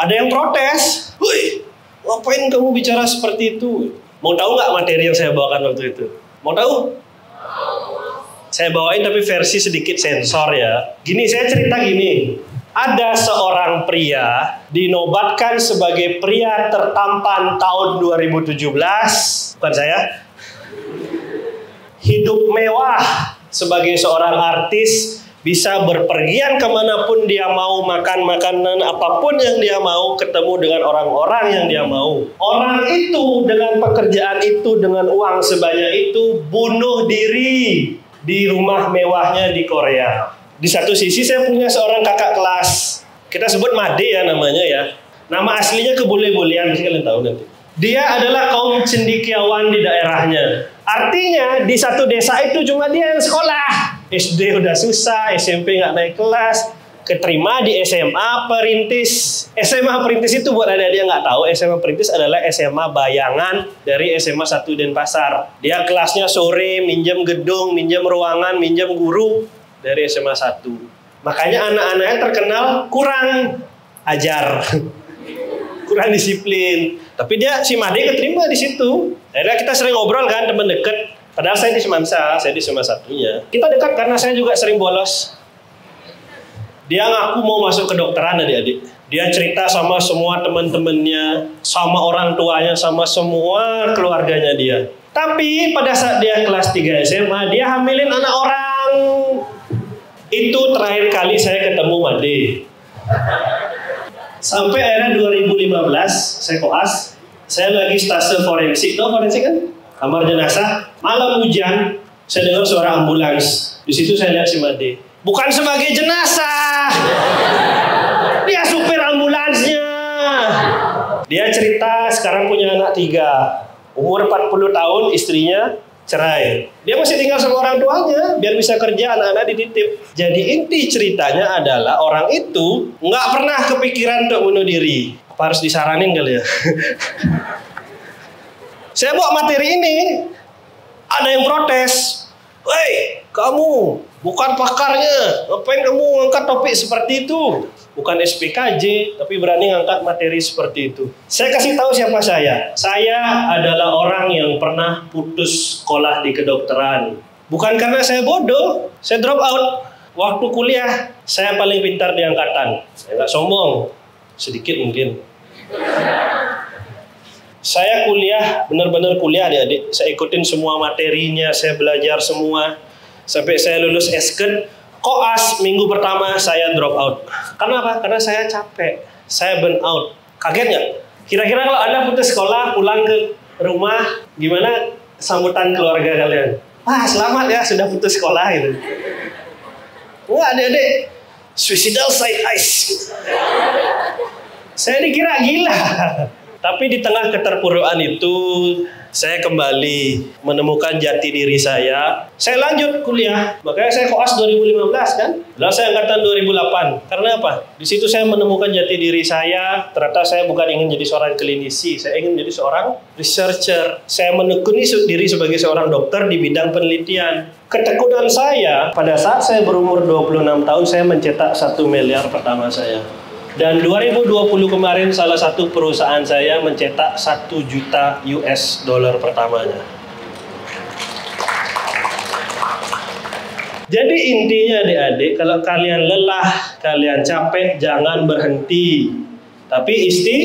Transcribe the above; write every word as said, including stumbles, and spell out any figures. Ada yang protes. Wih, ngapain kamu bicara seperti itu? Mau tahu nggak materi yang saya bawakan waktu itu? Mau tahu? Saya bawain tapi versi sedikit sensor ya. Gini, saya cerita gini. Ada seorang pria dinobatkan sebagai pria tertampan tahun dua ribu tujuh belas. Bukan saya. Hidup mewah sebagai seorang artis. Bisa berpergian kemanapun dia mau, makan makanan apapun yang dia mau, ketemu dengan orang-orang yang dia mau. Orang itu dengan pekerjaan itu, dengan uang sebanyak itu, bunuh diri di rumah mewahnya di Korea. Di satu sisi saya punya seorang kakak kelas, kita sebut Made ya namanya ya. Nama aslinya Kebule-bulean, bisa kalian tahu nanti. Dia adalah kaum cendekiawan di daerahnya. Artinya di satu desa itu cuma dia yang sekolah. S D udah susah, S M P nggak naik kelas, keterima di S M A Perintis. S M A Perintis itu buat adik-adik yang nggak tahu, S M A Perintis adalah S M A bayangan dari S M A satu Denpasar. Dia kelasnya sore, minjem gedung, minjem ruangan, minjem guru dari S M A satu. Makanya anak-anaknya terkenal kurang ajar, kurang disiplin. Tapi dia si Made keterima di situ. Akhirnya kita sering ngobrol kan, teman deket. Padahal saya di Semansa, saya di Semansa satunya. Kita dekat karena saya juga sering bolos. Dia ngaku mau masuk kedokteran adik-adik. Dia cerita sama semua teman-temannya, sama orang tuanya, sama semua keluarganya dia. Tapi pada saat dia kelas tiga S M A, dia hamilin anak orang. Itu terakhir kali saya ketemu Made. Sampai akhirnya dua ribu lima belas, saya koas. Saya lagi stase forensik, tau forensik kan? Kamar jenazah, malam hujan, saya dengar suara ambulans. Di situ saya lihat si Made. Bukan sebagai jenazah. Dia supir ambulansnya. Dia cerita sekarang punya anak tiga. Umur empat puluh tahun, istrinya cerai. Dia masih tinggal sama orang tuanya, biar bisa kerja, anak-anak dititip. Jadi inti ceritanya adalah orang itu nggak pernah kepikiran untuk bunuh diri. Apa harus disaranin kali ya? Saya buat materi ini, ada yang protes. Woi, kamu bukan pakarnya, ngapain kamu ngangkat topik seperti itu? Bukan S P K J, tapi berani ngangkat materi seperti itu. Saya kasih tahu siapa saya. Saya adalah orang yang pernah putus sekolah di kedokteran. Bukan karena saya bodoh, saya drop out. Waktu kuliah, saya paling pintar di angkatan. Saya nggak sombong, sedikit mungkin. Saya kuliah, benar-benar kuliah adik-adik. Saya ikutin semua materinya, saya belajar semua. Sampai saya lulus esken, koas minggu pertama saya drop out. Karena apa? Karena saya capek, saya burn out. Kaget nggak? Kira-kira kalau Anda putus sekolah, pulang ke rumah, gimana sambutan keluarga kalian? Wah, selamat ya, sudah putus sekolah gitu. Wah adik-adik, suicidal side eyes. Saya dikira gila. Tapi di tengah keterpurukan itu, saya kembali menemukan jati diri saya. Saya lanjut kuliah, makanya saya koas dua ribu lima belas kan. Lalu saya angkatan dua ribu delapan, karena apa? Di situ saya menemukan jati diri saya, ternyata saya bukan ingin jadi seorang klinisi, saya ingin menjadi seorang researcher. Saya menekuni diri sebagai seorang dokter di bidang penelitian. Ketekunan saya, pada saat saya berumur dua puluh enam tahun, saya mencetak satu miliar pertama saya. Dan dua ribu dua puluh kemarin salah satu perusahaan saya mencetak satu juta U S dollar pertamanya. Jadi intinya adik-adik, kalau kalian lelah, kalian capek, jangan berhenti. Tapi isti